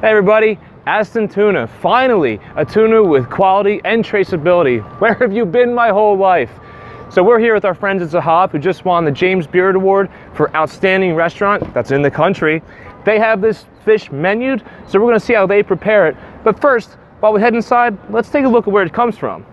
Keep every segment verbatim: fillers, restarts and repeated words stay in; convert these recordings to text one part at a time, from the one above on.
Hey everybody, Aastan Tuna, finally a tuna with quality and traceability. Where have you been my whole life? So we're here with our friends at Zahav, who just won the James Beard Award for Outstanding Restaurant that's in the country. They have this fish menued, so we're gonna see how they prepare it. But first, while we head inside, let's take a look at where it comes from.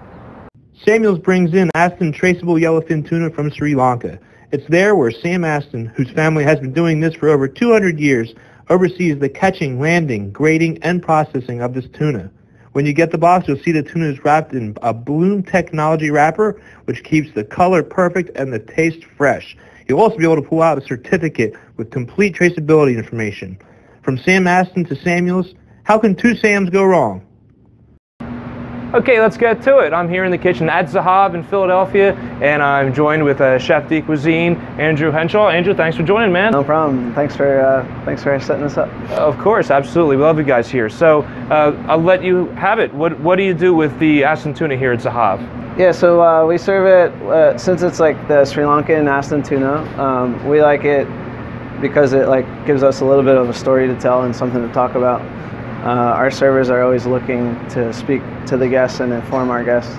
Samuels brings in Aastan traceable yellowfin tuna from Sri Lanka. It's there where Sam Aastan, whose family has been doing this for over two hundred years, oversees the catching, landing, grading, and processing of this tuna. When you get the box, you'll see the tuna is wrapped in a Bloom Technology wrapper, which keeps the color perfect and the taste fresh. You'll also be able to pull out a certificate with complete traceability information. From Sam Aastan to Samuels, how can two Sams go wrong? Okay, let's get to it. I'm here in the kitchen at Zahav in Philadelphia, and I'm joined with uh, Chef de Cuisine, Andrew Henshaw. Andrew, thanks for joining, man. No problem. Thanks for uh, thanks for setting this up. Of course, absolutely. We love you guys here. So uh, I'll let you have it. What what do you do with the Aastan tuna here at Zahav? Yeah, so uh, we serve it uh, since it's like the Sri Lankan Aastan tuna. Um, we like it because it like gives us a little bit of a story to tell and something to talk about. Uh, our servers are always looking to speak to the guests and inform our guests.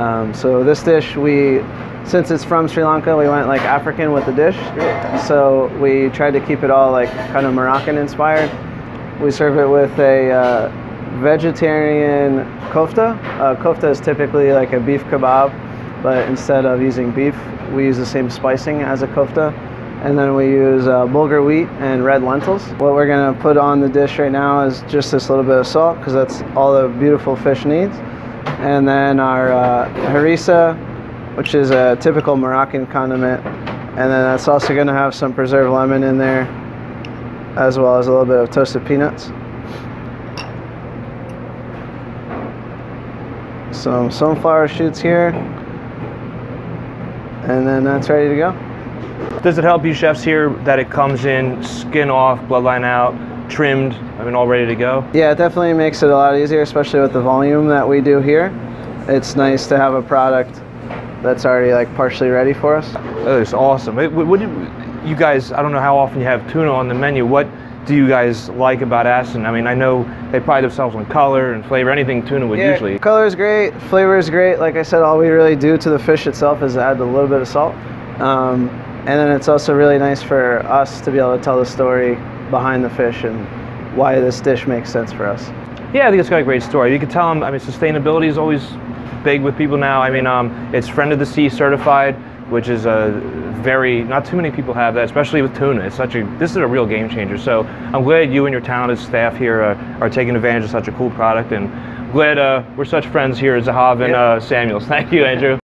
Um, so this dish, we, since it's from Sri Lanka, we went like African with the dish. So we tried to keep it all like kind of Moroccan inspired. We serve it with a uh, vegetarian kofta. Uh, kofta is typically like a beef kebab, but instead of using beef, we use the same spicing as a kofta. And then we use uh, bulgur wheat and red lentils. What we're gonna put on the dish right now is just this little bit of salt, because that's all the beautiful fish needs. And then our uh, harissa, which is a typical Moroccan condiment. And then that's also gonna have some preserved lemon in there, as well as a little bit of toasted peanuts. Some sunflower shoots here. And then that's ready to go. Does it help you chefs here that it comes in skin off, bloodline out, trimmed, I mean all ready to go? Yeah, it definitely makes it a lot easier, especially with the volume that we do here. It's nice to have a product that's already like partially ready for us. Oh, it's awesome. It, what do you, you guys, I don't know how often you have tuna on the menu. What do you guys like about Aastan? I mean, I know they pride themselves on color and flavor, anything tuna would yeah, usually. Color is great, flavor is great. Like I said, all we really do to the fish itself is add a little bit of salt. Um, And then it's also really nice for us to be able to tell the story behind the fish and why this dish makes sense for us. Yeah, I think it's got a great story. You can tell them, I mean, sustainability is always big with people now. I mean, um, it's Friend of the Sea certified, which is a very, not too many people have that, especially with tuna. It's such a, this is a real game changer. So I'm glad you and your talented staff here are, are taking advantage of such a cool product, and glad uh, we're such friends here at Zahav and uh, Samuels. Thank you, Andrew.